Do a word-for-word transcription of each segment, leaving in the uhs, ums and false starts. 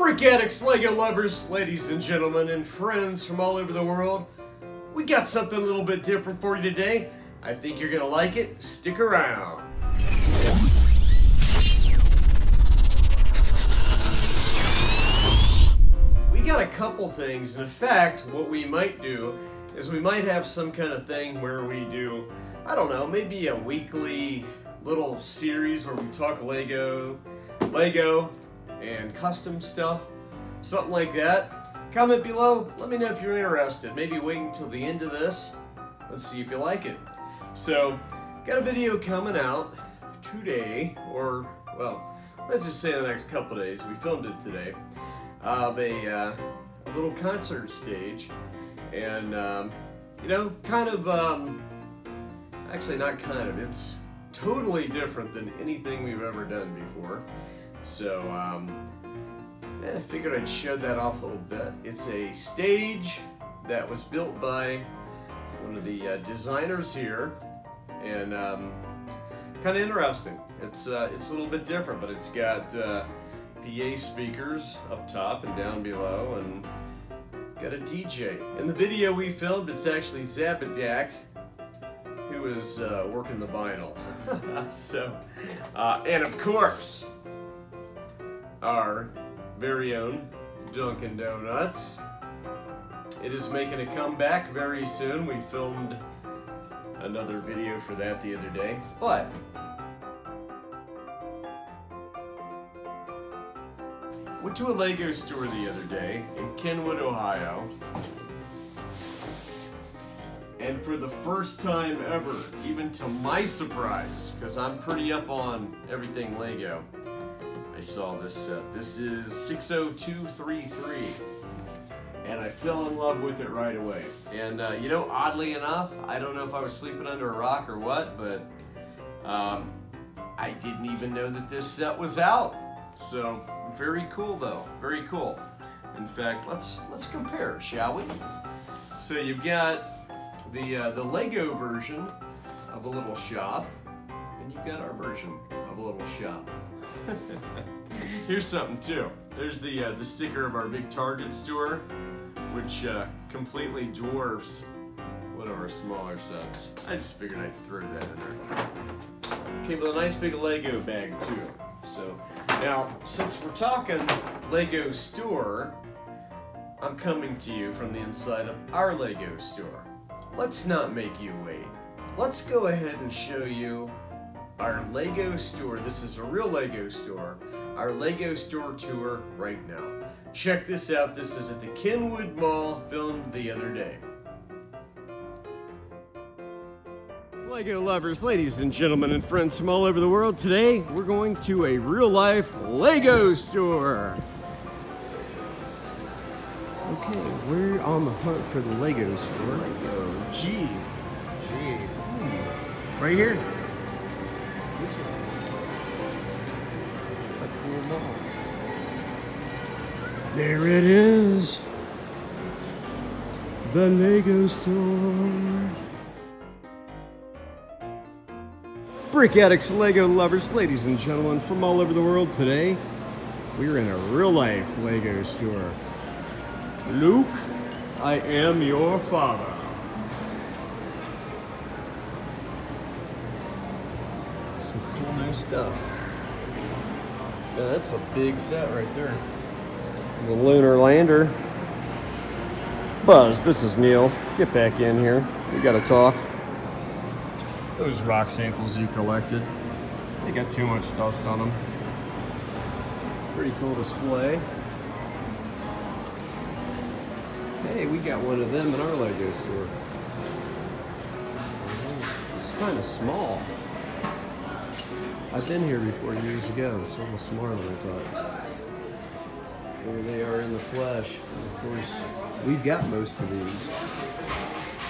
Brick addicts, LEGO lovers, ladies and gentlemen, and friends from all over the world, we got something a little bit different for you today. I think you're gonna like it. Stick around. We got a couple things. In fact, what we might do is we might have some kind of thing where we do, I don't know, maybe a weekly little series where we talk LEGO, LEGO, and custom stuff, something like that. Comment below, let me know if you're interested. Maybe wait until the end of this. Let's see if you like it. So, got a video coming out today, or, well, let's just say the next couple days, we filmed it today, of a, uh, a little concert stage. And, um, you know, kind of, um, actually not kind of, it's totally different than anything we've ever done before. So, um, I figured I'd show that off a little bit. It's a stage that was built by one of the uh, designers here, and um, kind of interesting. It's uh, it's a little bit different, but it's got uh, P A speakers up top and down below, and got a D J. In the video we filmed, it's actually Zabadak who is uh, working the vinyl. So, uh, and of course, our very own Dunkin' Donuts. It is making a comeback very soon. We filmed another video for that the other day, but went to a LEGO store the other day in Kenwood, Ohio, and for the first time ever, even to my surprise, because I'm pretty up on everything LEGO, I saw this set. This is six oh two three three, and I fell in love with it right away. And uh, you know, oddly enough, I don't know if I was sleeping under a rock or what, but um, I didn't even know that this set was out. So very cool, though. Very cool. In fact, let's let's compare, shall we? So you've got the uh, the LEGO version of a little shop, and you've got our version of a little shop. Here's something too. There's the uh, the sticker of our big Target store, which uh, completely dwarfs one of our smaller sets. I just figured I'd throw that in there. Came with a nice big LEGO bag too. So now, since we're talking LEGO store, I'm coming to you from the inside of our LEGO store. Let's not make you wait. Let's go ahead and show you our LEGO store. This is a real LEGO store. Our LEGO store tour right now. Check this out. This is at the Kenwood Mall, filmed the other day. It's LEGO lovers, ladies and gentlemen, and friends from all over the world. Today, we're going to a real-life LEGO store. Okay, we're on the hunt for the LEGO store. LEGO G. G. Right here. This one. A cool mall. There it is. The LEGO store. Brick addicts, LEGO lovers, ladies and gentlemen from all over the world today. We're in a real life LEGO store. Luke, I am your father. Some cool new stuff. Yeah, that's a big set right there. The Lunar Lander. Buzz, this is Neil. Get back in here. We gotta talk. Those rock samples you collected, they got too much dust on them. Pretty cool display. Hey, we got one of them in our LEGO store. This is kind of small. I've been here before years ago. It's almost smaller than I thought. There they are in the flesh. And of course, we've got most of these.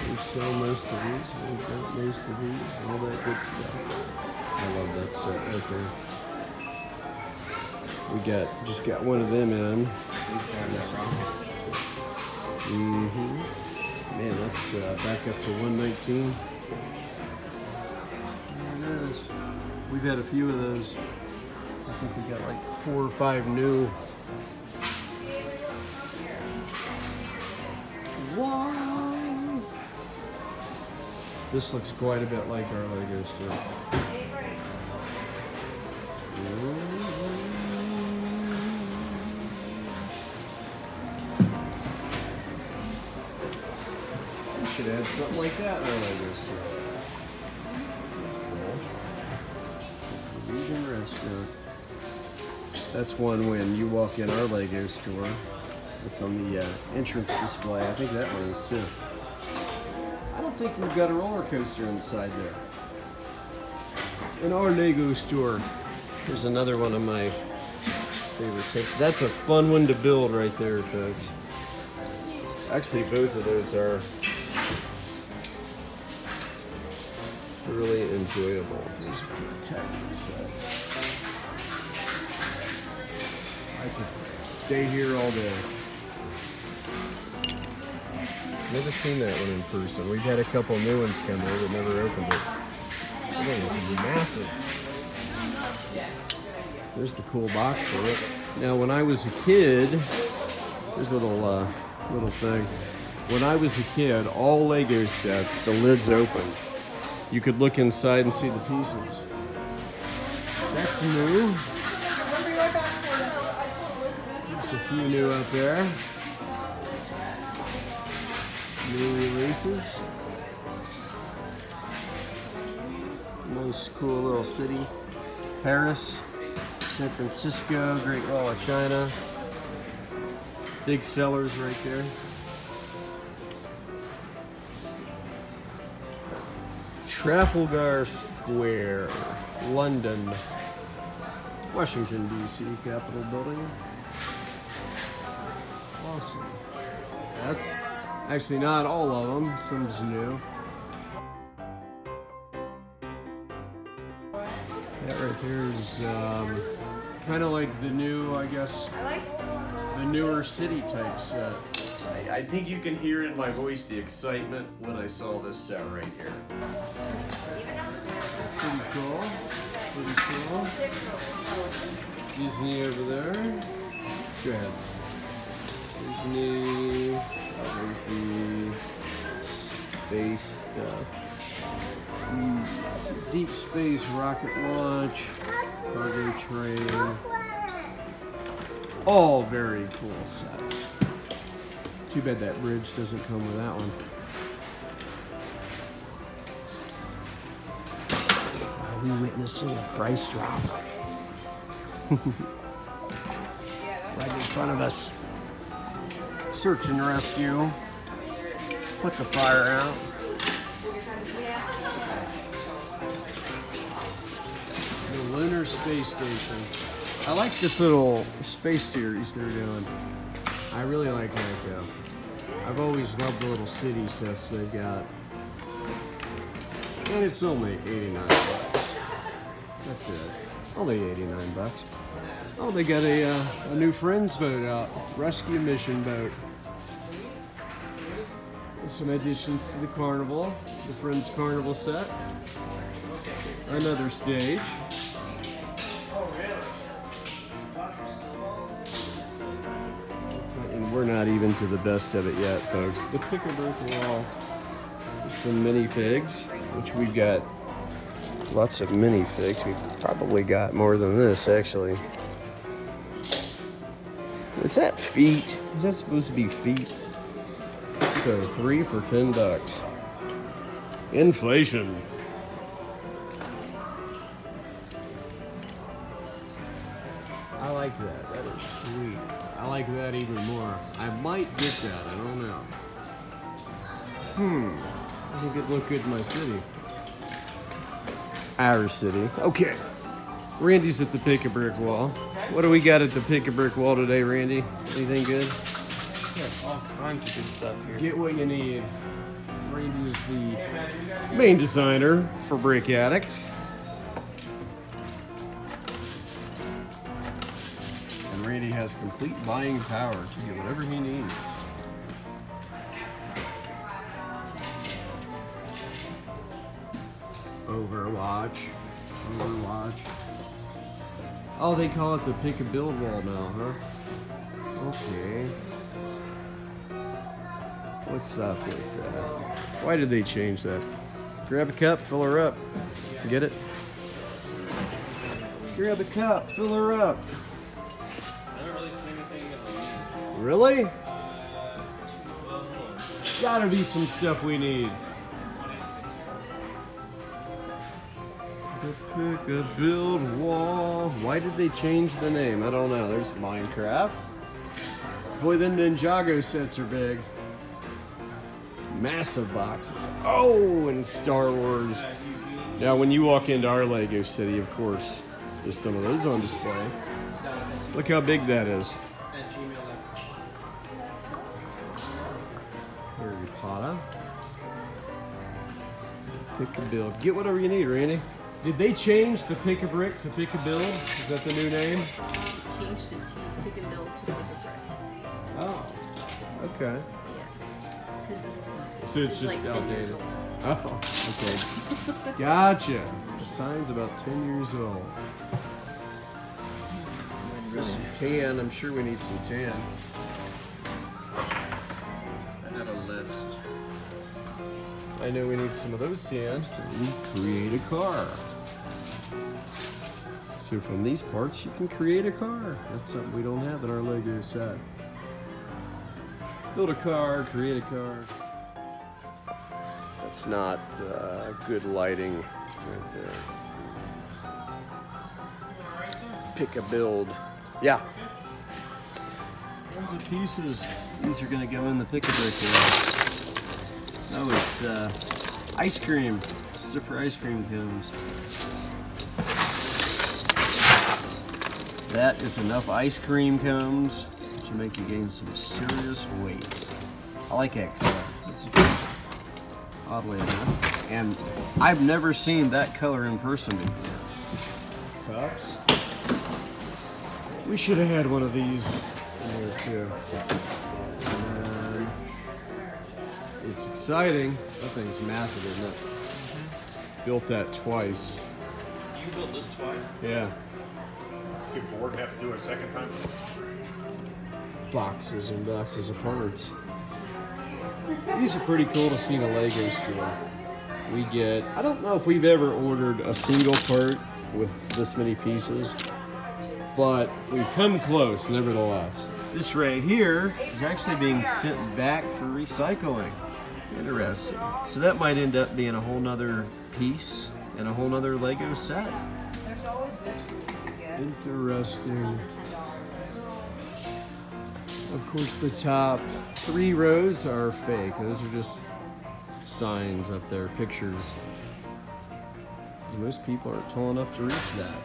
We sell most of these. We've got most of these. All that good stuff. I love that set right there. We got just got one of them in. Mm-hmm. Man, that's uh, back up to one nineteen. There it is. We've had a few of those. I think we got like four or five new Wow. This looks quite a bit like our LEGO store. We should add something like that in our LEGO store. That's cool. Norwegian restaurant. That's one when you walk in our LEGO store. It's on the uh, entrance display. I think that one is too. I don't think we've got a roller coaster inside there. In our LEGO store, here's another one of my favorite sets. That's a fun one to build right there, folks. Actually, both of those are really enjoyable. These are kind I could stay here all day. Never seen that one in person. We've had a couple new ones come here that never opened it. That one was massive. There's the cool box for it. Now, when I was a kid, there's a little, uh, little thing. When I was a kid, all LEGO sets, the lids opened. You could look inside and see the pieces. That's new. A few new up there. New releases. Nice cool little city. Paris, San Francisco, Great Wall of China. Big sellers right there. Trafalgar Square, London. Washington, D C, Capitol Building. Awesome. That's actually not all of them, some's new. That right there is um, kind of like the new, I guess, the newer city type set. I, I think you can hear in my voice the excitement when I saw this set right here. Pretty cool, pretty cool. Disney over there. Go ahead. Disney, oh, there's the space stuff. Mm, some deep space rocket launch, cargo train. All very cool sets. Too bad that bridge doesn't come with that one. Are we witnessing a price drop? Right in front of us. Search and rescue. Put the fire out. The Lunar Space Station. I like this little space series they're doing. I really like that though. I've always loved the little city sets they've got. And it's only eighty-nine bucks. That's it. Only eighty-nine bucks. Oh, they got a, uh, a new friends boat out. Rescue mission boat. And some additions to the carnival. The Friends Carnival set. Another stage. And we're not even to the best of it yet, folks. The pick-a-brick wall. Some minifigs, which we've got lots of minifigs. We've probably got more than this, actually. What's that, feet? Is that supposed to be feet? So three for ten bucks. Inflation. I like that. That is sweet. I like that even more. I might get that. I don't know. Hmm. I think it'd look good in my city. Our city. Okay. Randy's at the pick-a-brick wall. What do we got at the pick-a-brick wall today, Randy? Anything good? Yeah, all kinds of good stuff here. Get what you need. Randy is the main designer for Brick Addict. And Randy has complete buying power to get whatever he needs. Overwatch. Overwatch. Oh, they call it the pick-a-build wall now, huh? Okay. What's soft like that? Why did they change that? Grab a cup, fill her up. Get it? Grab a cup, fill her up. I don't really see anything else. Really? Uh, well, gotta be some stuff we need. Pick a build wall. Why did they change the name? I don't know. There's Minecraft. Boy, them Ninjago sets are big. Massive boxes. Oh, and Star Wars. Now, when you walk into our LEGO city, of course, there's some of those on display. Look how big that is. Harry Potter. Pick a build. Get whatever you need, Randy. Did they change the pick a brick to pick a build? Is that the new name? Uh, changed it to pick a build to pick a brick. Oh, okay. Yeah. Cause it's, so it's, it's just like outdated. Oh, okay. Gotcha. The sign's about ten years old. This tan, I'm sure we need some tan. I got a list. I know we need some of those tans. So we create a car. So from these parts, you can create a car. That's something we don't have in our LEGO set. Build a car, create a car. That's not uh, good lighting right there. Pick a build. Yeah. Those are pieces. These are gonna go in the pick a brick. Oh, it's uh, ice cream. It's for ice cream cones. That is enough ice cream cones to make you gain some serious weight. I like that color. It's oddly enough. And I've never seen that color in person before. Cups. We should have had one of these in there too. It's exciting. That thing's massive, isn't it? Mm-hmm. Built that twice. You built this twice? Yeah. Get bored, have to do it a second time. Boxes and boxes of parts. These are pretty cool to see in a LEGO store. We get, I don't know if we've ever ordered a single part with this many pieces, but we've come close nevertheless. This right here is actually being sent back for recycling. Interesting. So that might end up being a whole nother piece and a whole nother LEGO set. There's always this you can get. Interesting. Of course, the top three rows are fake. Those are just signs up there, pictures. Because most people aren't tall enough to reach that.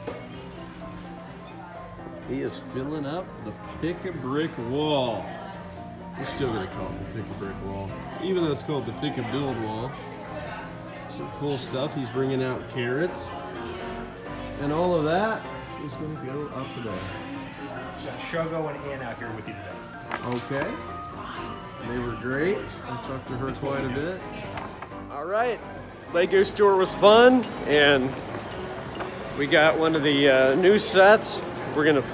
He is filling up the pick-a-brick wall. We're still gonna call it the pick-a-brick wall, even though it's called the pick-a-build wall. Some cool stuff. He's bringing out carrots, and all of that is gonna go up there. Shogo and Ann out here with you today. Okay. They were great. I talked to her quite a bit. All right. LEGO store was fun, and we got one of the uh, new sets. We're gonna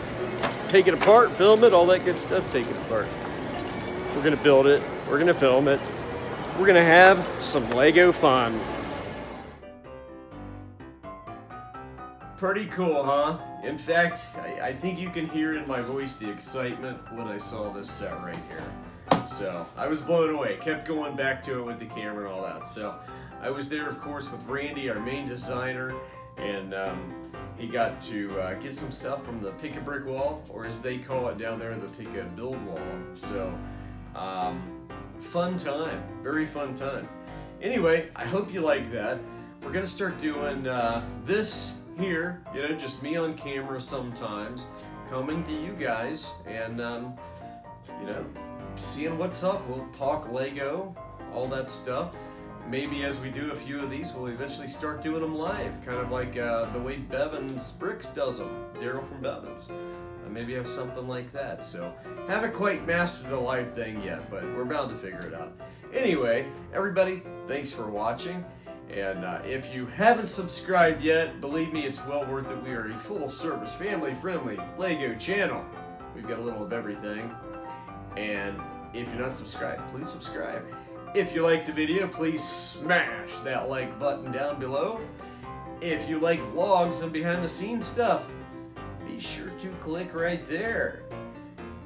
take it apart, film it, all that good stuff, take it apart. We're gonna build it, we're gonna film it. We're gonna have some LEGO fun. Pretty cool, huh? In fact, I, I think you can hear in my voice the excitement when I saw this set right here. So, I was blown away, kept going back to it with the camera and all that. So, I was there, of course, with Randy, our main designer, and um, he got to uh, get some stuff from the pick-a-brick wall, or as they call it down there, the pick-a-build wall. So, um, fun time. Very fun time. Anyway, I hope you like that. We're going to start doing uh, this here, you know, just me on camera sometimes, coming to you guys and, um, you know, seeing what's up. We'll talk LEGO, all that stuff. Maybe as we do a few of these, we'll eventually start doing them live, kind of like uh, the way Bevin's Bricks does them, Daryl from Bevin's. Uh, maybe have something like that, so haven't quite mastered the live thing yet, but we're bound to figure it out. Anyway, everybody, thanks for watching, and uh, if you haven't subscribed yet, believe me, it's well worth it. We are a full-service, family-friendly LEGO channel. We've got a little of everything, and If you're not subscribed, please subscribe. If you like the video, please smash that like button down below. If you like vlogs and behind the scenes stuff, be sure to click right there.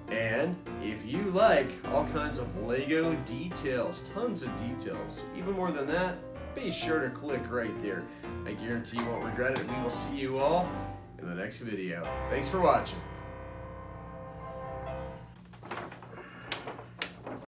And if you like all kinds of LEGO details, tons of details, even more than that, be sure to click right there. I guarantee you won't regret it. We will see you all in the next video. Thanks for watching.